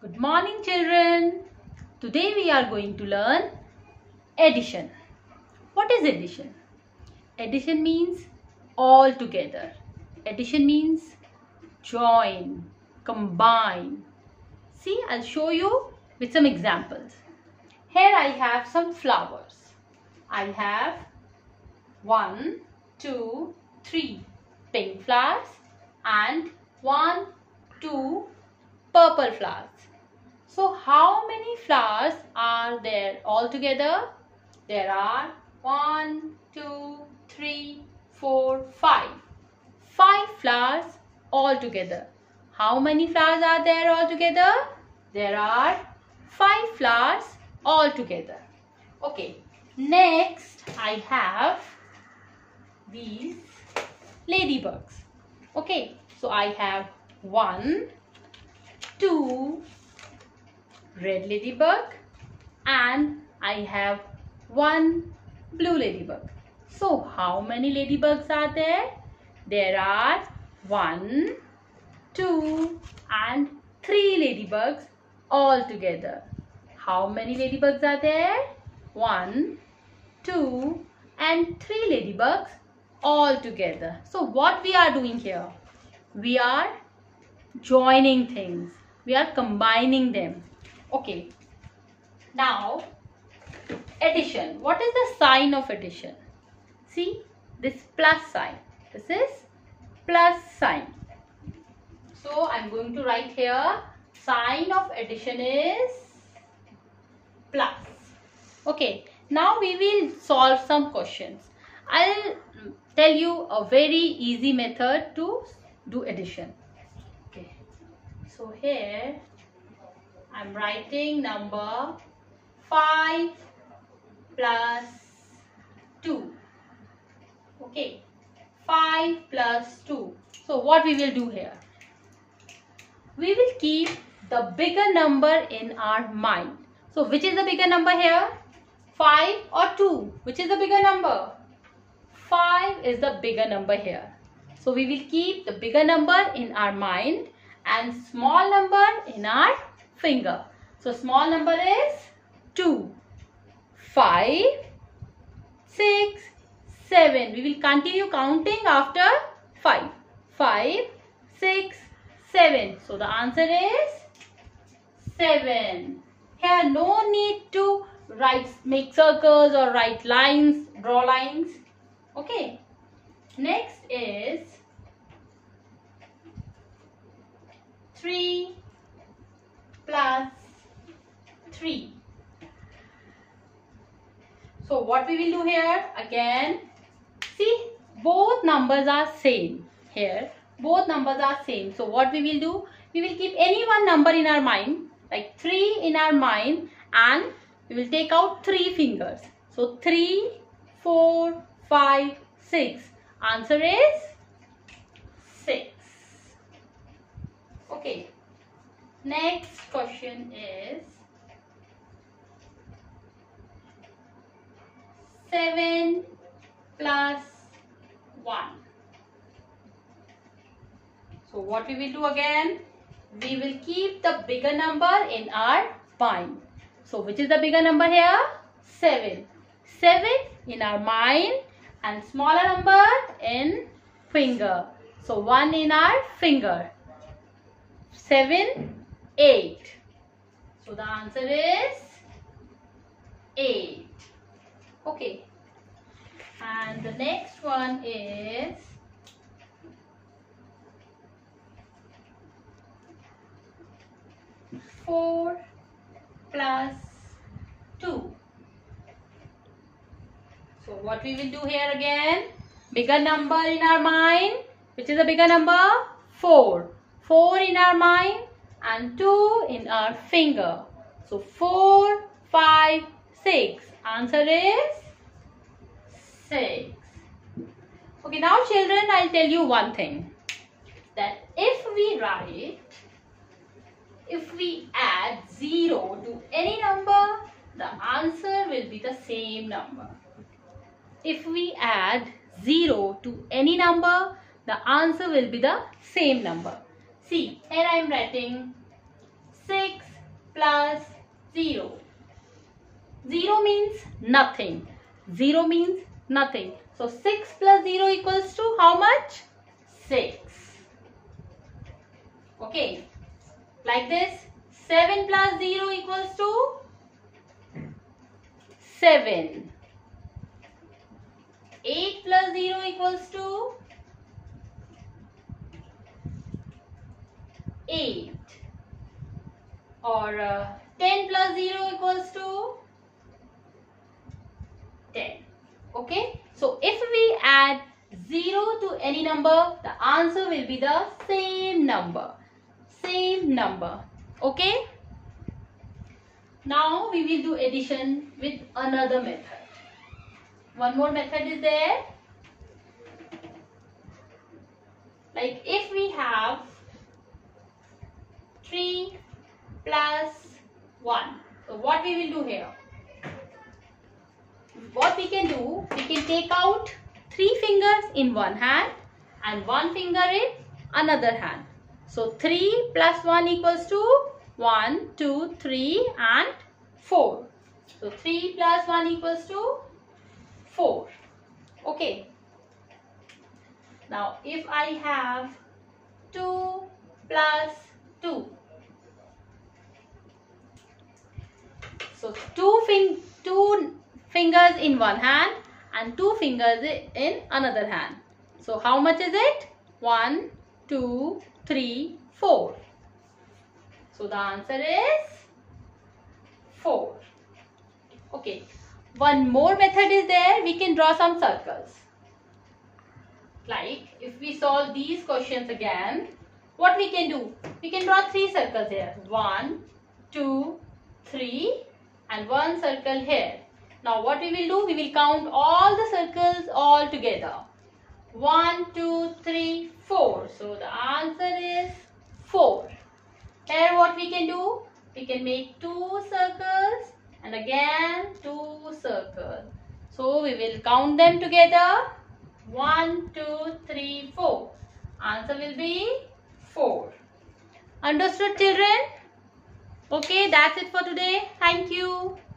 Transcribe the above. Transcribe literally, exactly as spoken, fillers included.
Good morning children. Today we are going to learn addition. What is addition? Addition means all together. Addition means join, combine. See, I'll show you with some examples. Here I have some flowers. I have one, two, three pink flowers and one, two purple flowers. So how many flowers are there altogether? There are one, two, three, four, five. Five flowers altogether. How many flowers are there altogether? There are five flowers altogether. Okay. Next, I have these ladybugs. Okay. So I have one, two red ladybug and I have one blue ladybug. So how many ladybugs are there? There are one, two and three ladybugs all together. How many ladybugs are there? One, two and three ladybugs all together. So what we are doing here? We are joining things. We are combining them. Okay. Now, addition. What is the sign of addition? See, this plus sign. This is plus sign. So, I'm going to write here, sign of addition is plus. Okay. Now, we will solve some questions. I'll tell you a very easy method to do addition. Okay. So, here I'm writing number five plus two. Okay, five plus two. So what we will do here? We will keep the bigger number in our mind. So which is the bigger number here? five or two? Which is the bigger number? five is the bigger number here. So we will keep the bigger number in our mind and small number in our finger. So small number is two, five, six, seven. We will continue counting after five. five, six, seven. So the answer is seven. Here no need to write, make circles or write lines, draw lines. Okay. Next is three plus three. So what we will do here again, see both numbers are same here. Both numbers are same. So what we will do, we will keep any one number in our mind, like three in our mind, and we will take out three fingers. So three, four, five, six. Answer is six. Okay. Next question is seven plus one. So what we will do again? We will keep the bigger number in our mind. So which is the bigger number here? seven. seven in our mind and smaller number in finger. So one in our finger. seven. eight. So the answer is eight. Okay. And the next one is four plus two. So what we will do here again? Bigger number in our mind. Which is a bigger number? four. four in our mind and two in our finger. So four, five, six. Answer is six. Okay, now children, I'll tell you one thing. That if we write, if we add zero to any number, the answer will be the same number. If we add zero to any number, the answer will be the same number. See, here I am writing six plus zero. zero means nothing. zero means nothing. So six plus zero equals to how much? six. Okay. Like this. seven plus zero equals to seven. eight plus zero equals to eight. Or uh, ten plus zero equals to ten. Okay. So if we add zero to any number, the answer will be the same number. Same number. Okay. Now we will do addition with another method. One more method is there. Like if we have three plus one. So what we will do here? What we can do? We can take out three fingers in one hand and one finger in another hand. So three plus one equals to one, two, three and four. So three plus one equals to four. Okay. Now if I have two plus two. So two, fin two fingers in one hand and two fingers in another hand. So how much is it? one, two, three, four. So the answer is four. Okay. One more method is there. We can draw some circles. Like if we solve these questions again, what we can do? We can draw three circles here. One, two, three, and one circle here. Now what we will do? We will count all the circles all together. One, two, three, four. So the answer is four. Here what we can do? We can make two circles and again two circles. So we will count them together. One, two, three, four. Answer will be four. Understood, children? Okay, that's it for today. Thank you.